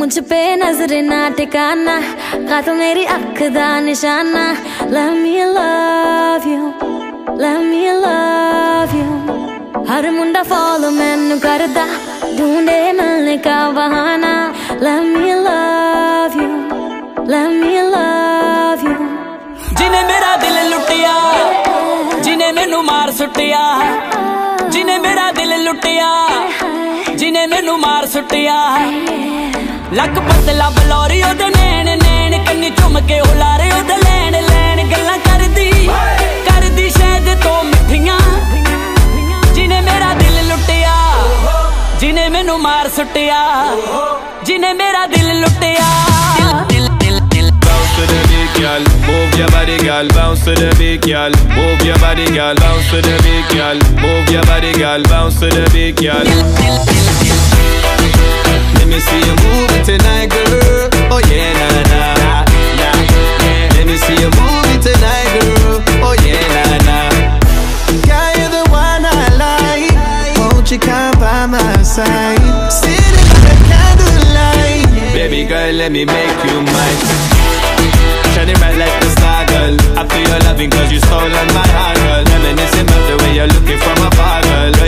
मुझ पे नजर ना टिकाना, का तो मेरी अख दा निशाना। let me love you, हर मुंडा फॉलो मैनू करदा, ढूंढे मिलने का बहाना। let me love you, जिने मेरा दिल लुटिया, जिने मैनू मार सुटिया, जिने मेरा दिल लुटिया, जिने मैनू मार सुटिया। लक पतला बलौरी ओदे नैन नैन, कन्नी चुम के उलारे ओदे लैन लैन। गल्लां करदी शहद तो मिठियां, जिने मेरा दिल लुटिया, जिने मैनू मार सुटिया, जिने मेरा दिल लुटिया। Bounce to the beat, girl, move your body, girl. Bounce to the beat, girl, move your body, girl. Bounce to the beat, girl, move your body, girl. Bounce to the beat, girl. Let me see you move it tonight, girl. Oh yeah, na na na. Let me see you move it tonight, girl. Oh yeah, na na. Girl, you're the one I like. Won't you come by my side? Sitting by the candlelight. Baby girl, let me make you mine. Shining bright like the star, girl. I feel your loving 'cause you stole on my heart, girl. Reminiscing about the way you're looking from afar, girl.